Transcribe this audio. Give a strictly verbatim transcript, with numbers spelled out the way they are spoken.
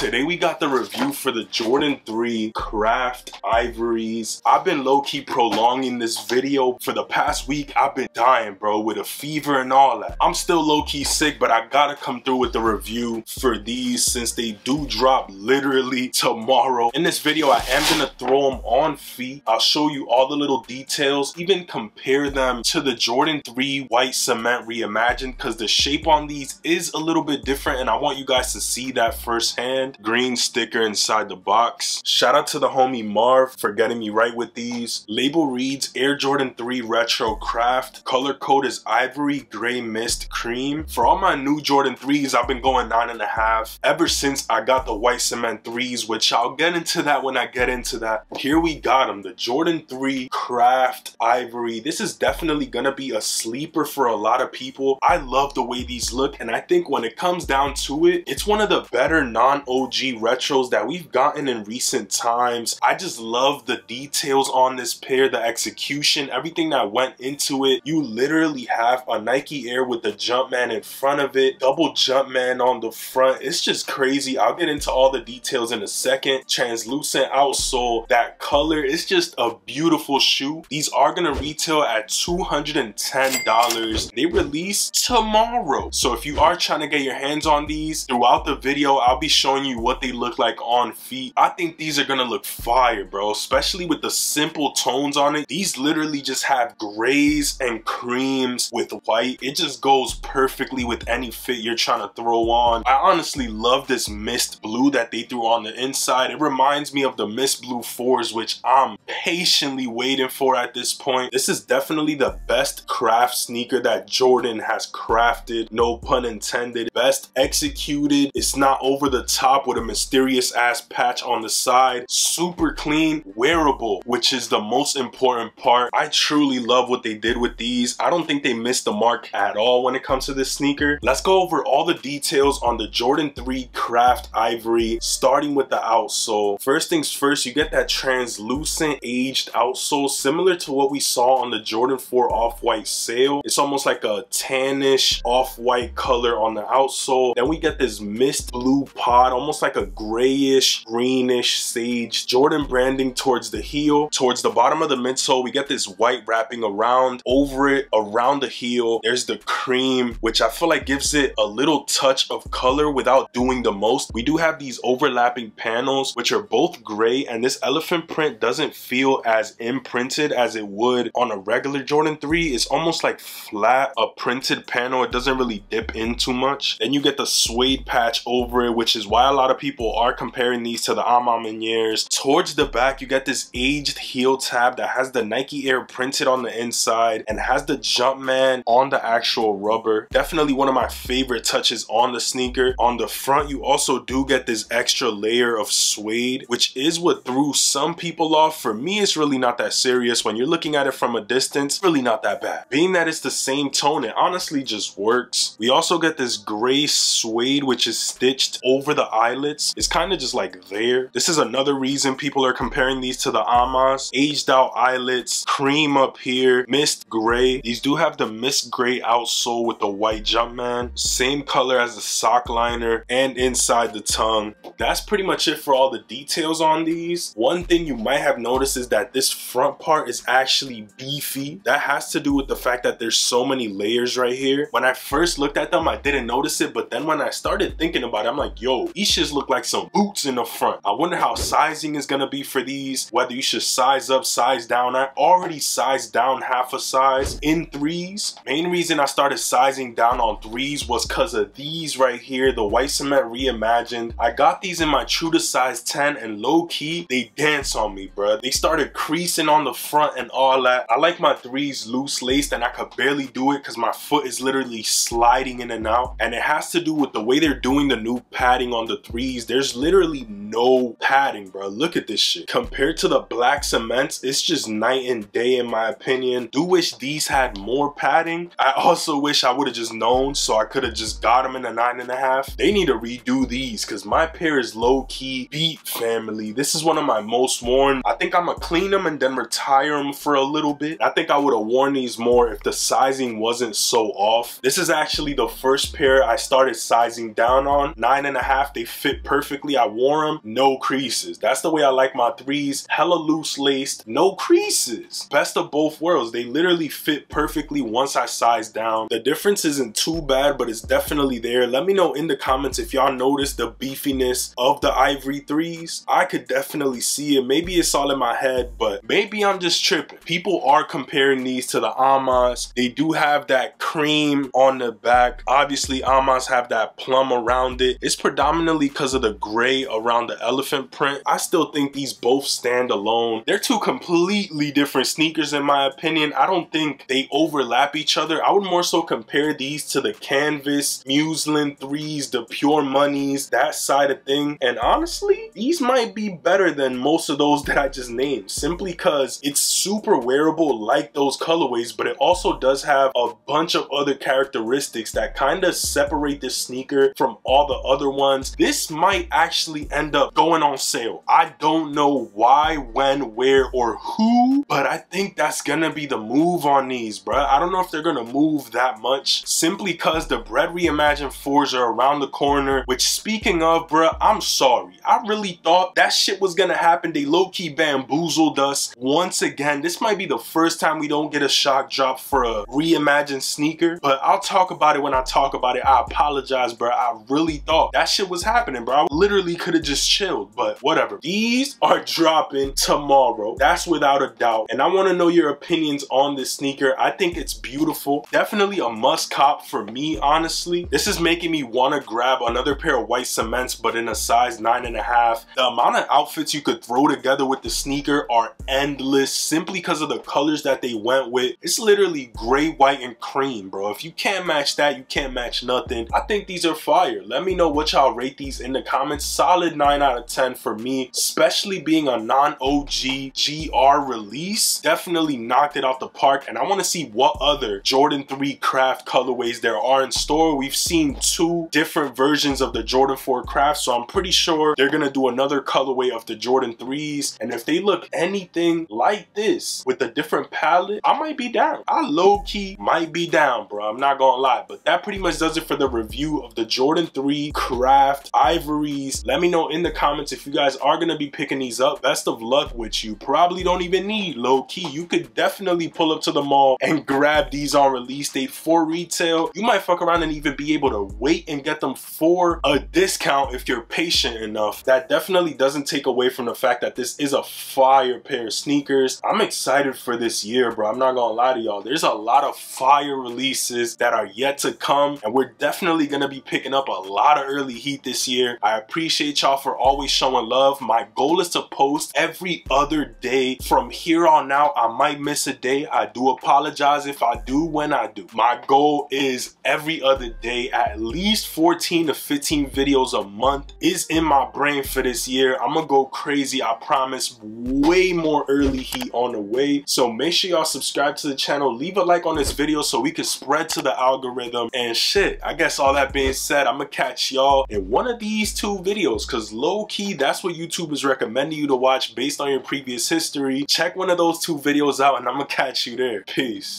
Today we got the review for the Jordan three Craft Ivories. I've been low-key prolonging this video for the past week. I've been dying, bro, with a fever and all that. I'm still low-key sick, but I gotta come through with the review for these since they do drop literally tomorrow. In this video, I am gonna throw them on feet. I'll show you all the little details, even compare them to the Jordan three White Cement Reimagined, because the shape on these is a little bit different, and I want you guys to see that firsthand. Green sticker inside the box. Shout out to the homie Marv for getting me right with these. Label reads Air Jordan three Retro Craft. Color code is Ivory Gray Mist Cream. For all my new Jordan threes, I've been going nine and a half ever since I got the White Cement threes, which I'll get into that when I get into that. Here we got them, the Jordan three Craft Ivory. This is definitely gonna be a sleeper for a lot of people. I love the way these look, and I think when it comes down to it, it's one of the better non-O G retros that we've gotten in recent times. I just love the details on this pair, the execution, everything that went into it. You literally have a Nike Air with the Jumpman in front of it, double Jumpman on the front. It's just crazy. I'll get into all the details in a second. Translucent outsole, that color, it's just a beautiful shoe. These are gonna retail at two hundred ten dollars. They release tomorrow. So if you are trying to get your hands on these, throughout the video, I'll be showing you what they look like on feet. I think these are gonna look fire, bro, especially with the simple tones on it. These literally just have grays and creams with white. It just goes perfectly with any fit you're trying to throw on. I honestly love this mist blue that they threw on the inside. It reminds me of the mist blue fours, which I'm patiently waiting for at this point. This is definitely the best craft sneaker that Jordan has crafted, no pun intended. Best executed. It's not over the top with a mysterious ass patch on the side. Super clean, wearable, which is the most important part. I truly love what they did with these. I don't think they missed the mark at all when it comes to this sneaker. Let's go over all the details on the Jordan three Craft Ivory, starting with the outsole. First things first, you get that translucent aged outsole, similar to what we saw on the Jordan four Off-White sale. It's almost like a tannish off-white color on the outsole. Then we get this mist blue pod, almost like a grayish, greenish sage Jordan branding towards the heel. Towards the bottom of the midsole, we get this white wrapping around over it, around the heel. There's the cream, which I feel like gives it a little touch of color without doing the most. We do have these overlapping panels, which are both gray, and this elephant print doesn't feel as imprinted as it would on a regular Jordan three. It's almost like flat, a printed panel. It doesn't really dip in too much. Then you get the suede patch over it, which is why I A lot of people are comparing these to the Mamonieres. Towards the back, you get this aged heel tab that has the Nike Air printed on the inside and has the Jumpman on the actual rubber. Definitely one of my favorite touches on the sneaker. On the front, you also do get this extra layer of suede, which is what threw some people off. For me, it's really not that serious. When you're looking at it from a distance, really not that bad. Being that it's the same tone, it honestly just works. We also get this gray suede, which is stitched over the eye. It's kind of just like there. This is another reason people are comparing these to the Amas. Aged out eyelets, cream up here, mist gray. These do have the mist gray outsole with the white Jumpman. Same color as the sock liner and inside the tongue. That's pretty much it for all the details on these. One thing you might have noticed is that this front part is actually beefy. That has to do with the fact that there's so many layers right here. When I first looked at them, I didn't notice it, but then when I started thinking about it, I'm like, yo, each look like some boots in the front. I wonder how sizing is gonna be for these, whether you should size up, size down. I already sized down half a size in threes. Main reason I started sizing down on threes was because of these right here, the White Cement Reimagined. I got these in my true to size ten, and low key, they dance on me, bro. They started creasing on the front and all that. I like my threes loose laced, and I could barely do it because my foot is literally sliding in and out. And it has to do with the way they're doing the new padding on the three. There's literally no padding, bro. Look at this shit. Compared to the black cements, it's just night and day in my opinion. Do wish these had more padding. I also wish I would have just known, so I could have just got them in a nine and a half. They need to redo these because my pair is low-key beat, family. This is one of my most worn. I think I'm gonna clean them and then retire them for a little bit. I think I would have worn these more if the sizing wasn't so off. This is actually the first pair I started sizing down on. Nine and a half. They fit perfectly. I wore them, no creases. That's the way I like my threes, hella loose laced, no creases. Best of both worlds. They literally fit perfectly once I sized down. The difference isn't too bad, but it's definitely there. Let me know in the comments if y'all noticed the beefiness of the Ivory threes. I could definitely see it. Maybe it's all in my head, but maybe I'm just tripping. People are comparing these to the Amas. They do have that cream on the back. Obviously, Amas have that plum around it. It's predominantly because of the gray around the elephant print. I still think these both stand alone. They're two completely different sneakers in my opinion. I don't think they overlap each other. I would more so compare these to the Canvas Muslin threes, the Pure Moneys, that side of thing. And honestly, these might be better than most of those that I just named, simply because it's super wearable like those colorways, but it also does have a bunch of other characteristics that kind of separate this sneaker from all the other ones. This might actually end up going on sale. I don't know why, when, where, or who, but I think that's gonna be the move on these, bro. I don't know if they're gonna move that much, simply because the Bred Reimagined Fours are around the corner, which, speaking of, bro, I'm sorry. I really thought that shit was gonna happen. They low-key bamboozled us once again. This might be the first time we don't get a shock drop for a reimagined sneaker, but I'll talk about it when I talk about it. I apologize, bro. I really thought that shit was happening, bro. I literally could have just chilled, but whatever. These are dropping tomorrow. That's without a doubt, and I want to know your opinions on this sneaker. I think it's beautiful. Definitely a must cop for me, honestly. This is making me want to grab another pair of white cements, but in a size nine and a half. The amount of outfits you could throw together with the sneaker are endless, simply because of the colors that they went with. It's literally gray, white, and cream, bro. If you can't match that, you can't match nothing. I think these are fire. Let me know what y'all rate these in the comments. Solid nine out of ten for me, especially being a non-O G G R release. Definitely knocked it off the park, and I want to see what other Jordan three Craft colorways there are in store. We've seen two different versions of the Jordan four Craft, so I'm pretty sure they're going to do another colorway of the Jordan threes, and if they look anything like this with a different palette, I might be down. I low-key might be down, bro. I'm not gonna lie, but that pretty much does it for the review of the Jordan three Craft Ivories. Let me know in the comments if you guys are gonna be picking these up. Best of luck with you. Probably don't even need, low-key. You could definitely pull up to the mall and grab these on release date for retail. You might fuck around and even be able to wait and get them for a discount if you're patient enough. That definitely doesn't take away from the fact that this is a fire pair of sneakers. I'm excited for this year, bro. I'm not gonna lie to y'all. There's a lot of fire releases that are yet to come, and we're definitely gonna be picking up a lot of early heat this year. I appreciate y'all for always showing love. My goal is to post every other day from here on out. I might miss a day. I do apologize if I do, when I do. My goal is every other day, at least fourteen to fifteen videos a month is in my brain for this year. I'm gonna go crazy. I promise way more early heat on the way. So make sure y'all subscribe to the channel, leave a like on this video so we can spread to the algorithm and shit. I guess all that being said, I'm gonna catch y'all in one of these two videos, because low-key that's what YouTube is recommending you to watch based on your previous history. Check one of those two videos out, and I'm gonna catch you there. Peace.